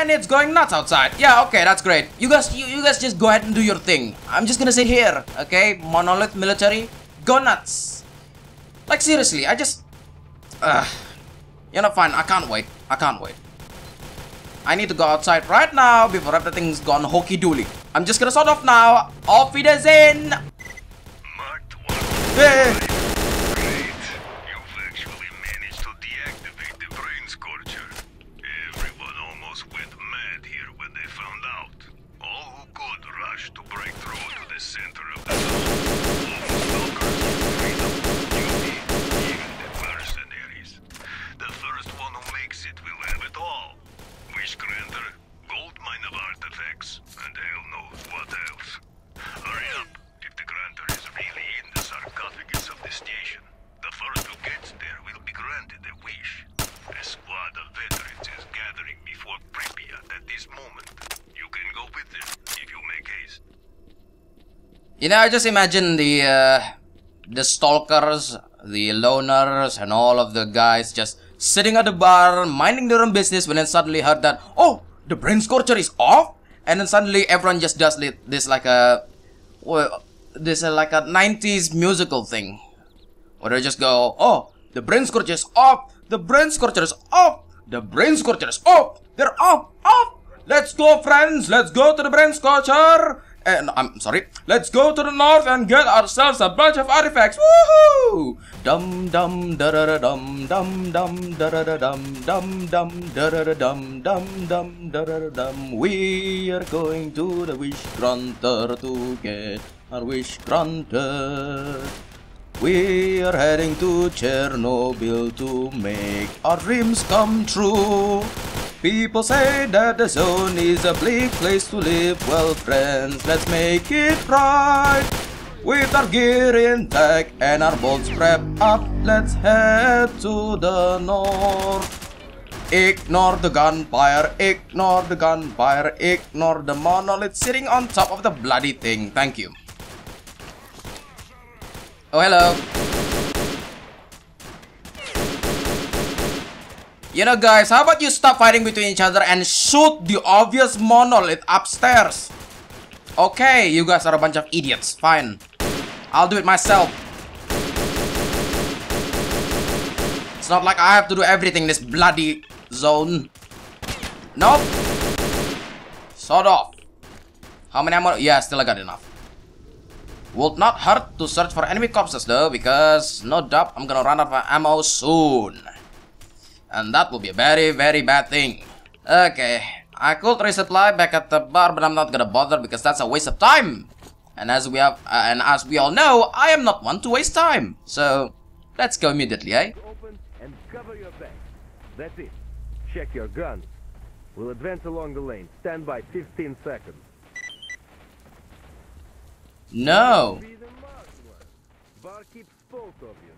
and it's going nuts outside. Yeah, okay, that's great. You guys just go ahead and do your thing. I'm just gonna sit here, okay? Monolith military, go nuts. Like, seriously, I just... you know, fine, I can't wait. I need to go outside right now before everything's gone hokey-dooley. I'm just gonna sort off now. Auf Wiedersehen! Mark One. Hey. Great. You've actually managed to deactivate the Brain Scorcher. Everyone almost went mad here when they found out. All who could rushed to break through to the center of the zone. All stalkers, freedom, duty, even the mercenaries. The first one who makes it will have it all. Wish Granter, gold mine of artifacts, and hell knows what else. Hurry up, if the Granter is really in the sarcophagus of the station. The first who gets there will be granted a wish. A squad of veterans is gathering before Pripyat at this moment. You can go with them, if you make haste. You know, I just imagine the stalkers, the loners, and all of the guys just... sitting at the bar, minding their own business, when I suddenly heard that, oh, the Brain Scorcher is off, and then suddenly everyone just does this like a, well, this like a 90s musical thing, where they just go, oh, the Brain Scorcher is off, the Brain Scorcher is off, the Brain Scorcher is off, they're off, let's go friends, let's go to the Brain Scorcher, and I'm sorry, let's go to the north and get ourselves a bunch of artifacts. Woohoo! Dum dum da da dum dum dum da da dum dum da da dum da da dum. We are going to the Wish Granter to get our Wish Granter. We are heading to Chernobyl to make our dreams come true. People say that the zone is a bleak place to live. Well, friends, let's make it right. With our gear intact and our bolts prepped up, let's head to the north. Ignore the gunfire, ignore the gunfire, ignore the monolith sitting on top of the bloody thing. Thank you. Oh, hello. You know, guys, how about you stop fighting between each other and shoot the obvious monolith upstairs? Okay, you guys are a bunch of idiots. Fine. I'll do it myself. It's not like I have to do everything in this bloody zone. Nope. Sort of. How many ammo? Yeah, still I got enough. Would not hurt to search for enemy corpses though, because no doubt I'm gonna run out of ammo soon. And that will be a very, very bad thing. Okay. I could resupply back at the bar, but I'm not gonna bother because that's a waste of time. And as we all know, I am not one to waste time. So, let's go immediately, eh? Open and cover your back. That's it. Check your guns. We'll advance along the lane. Stand by 15 seconds. No. Bar keeps both of you.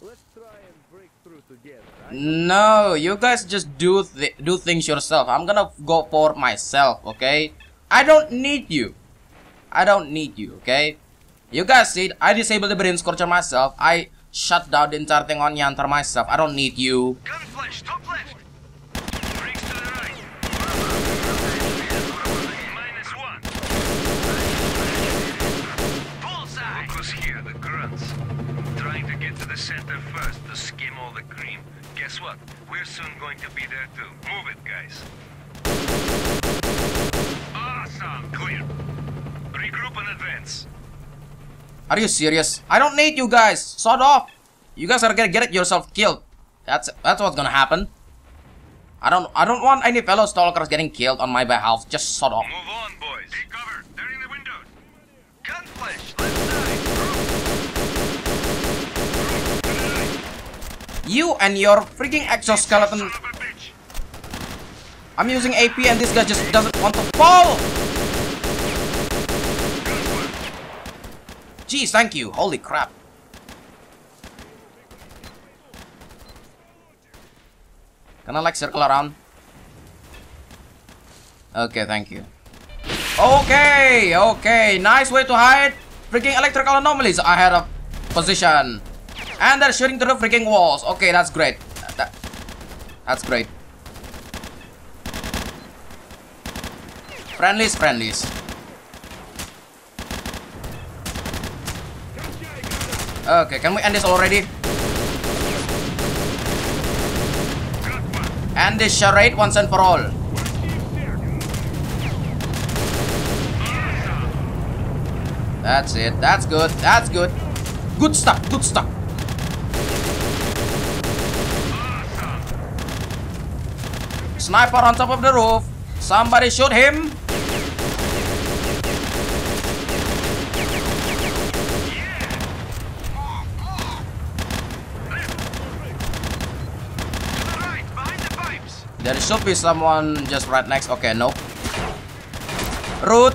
Let's try and break through together, right? No, you guys just do things yourself. I'm gonna go for myself, okay? I don't need you, okay? You guys see, I disabled the Brain Scorcher myself. I shut down the entire thing on Yantar myself. I don't need you. Gun flash, top left. Brakes to the right. -1. Bullseye. Focus here, the grunts. Trying to get to the center first to skim all the cream. Guess what? We're soon going to be there too. Move it, guys. Awesome! Clear. Regroup and advance. Are you serious? I don't need you guys. Sod off. You guys are gonna get yourself killed. That's what's gonna happen. I don't want any fellow stalkers getting killed on my behalf. Just sod off. Move on, boys. Take cover. They're in the windows. Gun flash. Left side. You and your freaking exoskeleton. I'm using AP and this guy just doesn't want to fall. Jeez, thank you. Holy crap. Can I like circle around? Okay, thank you. Okay. Nice way to hide freaking electrical anomalies. I had a position. And they're shooting through the freaking walls. Okay, that's great. That's great. Friendlies. Okay, can we end this already? End this charade once and for all. That's it. That's good. That's good. Good stuff. Good stuff. Sniper on top of the roof. Somebody shoot him. There should be someone just right next. Okay, nope. Root.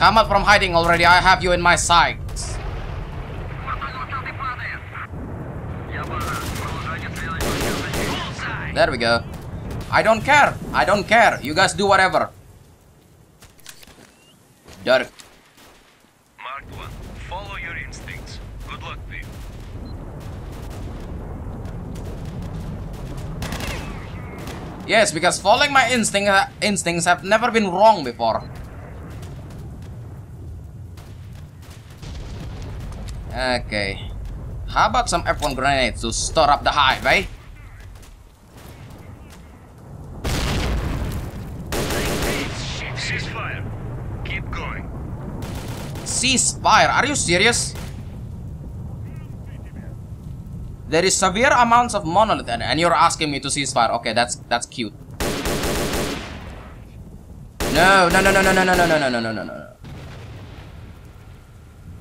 Come out from hiding already. I have you in my sights. There we go. I don't care. You guys do whatever. Dark. Mark One, follow your instincts. Good luck, team. Yes, because following my instincts have never been wrong before. Okay. How about some F1 grenades to store up the hive, eh? Ceasefire. Keep going. Ceasefire? Are you serious? There is severe amounts of monolith and you're asking me to ceasefire. Okay, that's cute. No.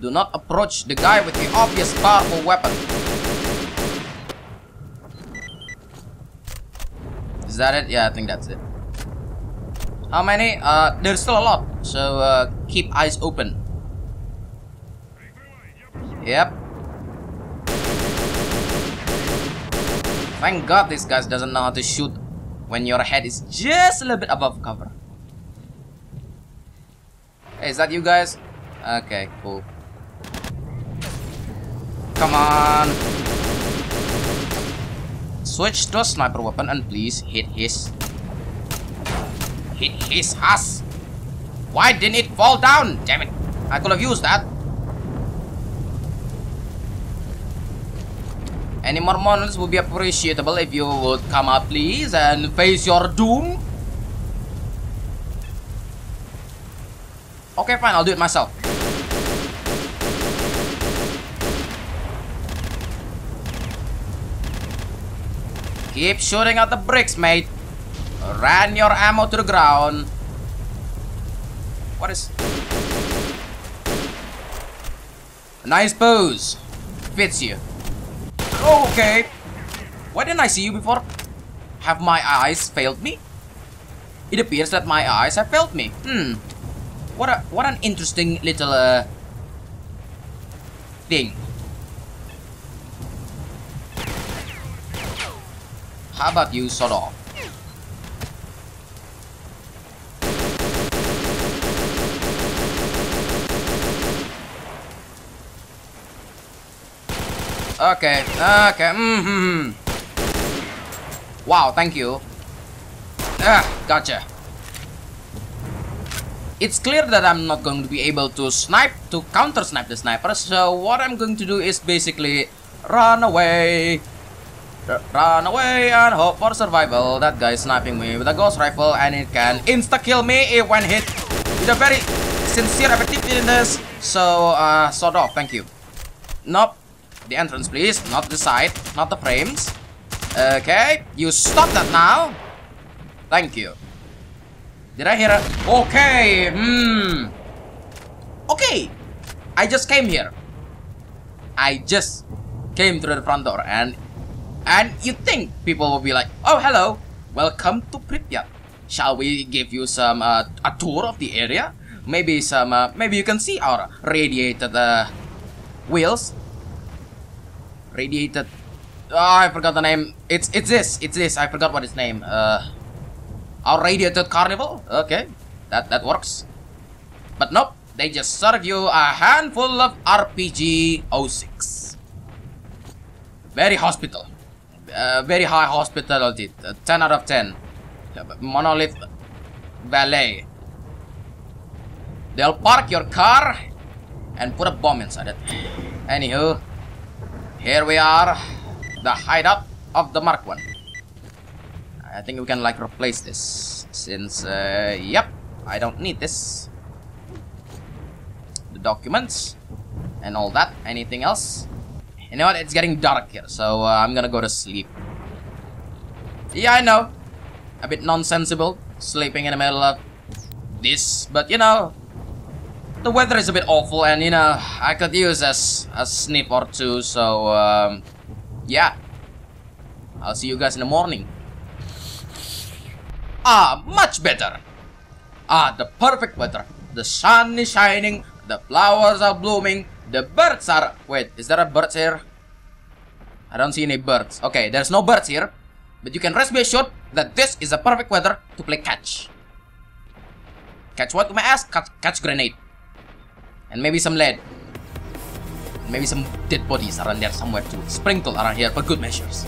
Do not approach the guy with the obvious powerful weapon. Is that it? Yeah, I think that's it. How many? There's still a lot. So keep eyes open. Yep. Thank God this guy doesn't know how to shoot when your head is just a little bit above cover. Hey, is that you guys? Okay, cool. Come on. Switch to a sniper weapon and please hit his ass. Why didn't it fall down? Damn it. I could have used that. Any more monoliths would be appreciable if you would come out please and face your doom. Okay, fine, I'll do it myself. Keep shooting at the bricks, mate. Ran your ammo to the ground. What is... Nice pose. Fits you. Okay. Why didn't I see you before? Have my eyes failed me? It appears that my eyes have failed me. What an interesting little thing. How about you, sod off? Okay. Wow, thank you. Gotcha. It's clear that I'm not going to be able to counter snipe the sniper, so what I'm going to do is basically run away. Run away and hope for survival. That guy is sniping me with a ghost rifle and it can insta-kill me when hit with a very sincere effectiveness. So, sod off, thank you. Nope. The entrance, please. Not the side. Not the frames. Okay. You stop that now. Thank you. Did I hear a... Okay. Okay. I just came here. I just came through the front door and you think people will be like, oh, hello, welcome to Pripyat. Shall we give you some a tour of the area? Maybe some maybe you can see our radiated wheels. Radiated. Oh, I forgot the name. It's this. I forgot what its name. Our radiated carnival. Okay, that works. But nope, they just serve you a handful of RPG-06. Very hospital. very high hospitality, 10 out of 10. Monolith valet. They'll park your car and put a bomb inside it. Anywho, here we are, the hideout of the Mark One. I think we can like replace this since, yep, I don't need this. The documents and all that. Anything else? You know what? It's getting dark here, so I'm gonna go to sleep. Yeah, I know. A bit nonsensible, sleeping in the middle of this, but you know, the weather is a bit awful, and you know, I could use a sniff or two, so yeah. I'll see you guys in the morning. Ah, much better. Ah, the perfect weather. The sun is shining, the flowers are blooming, the birds are... Wait, is there a bird here? I don't see any birds. Okay, there's no birds here, but you can rest be assured that this is the perfect weather to play catch. Catch what, my ass? Catch grenade. And maybe some lead. Maybe some dead bodies around there somewhere too. Sprinkled around here for good measures.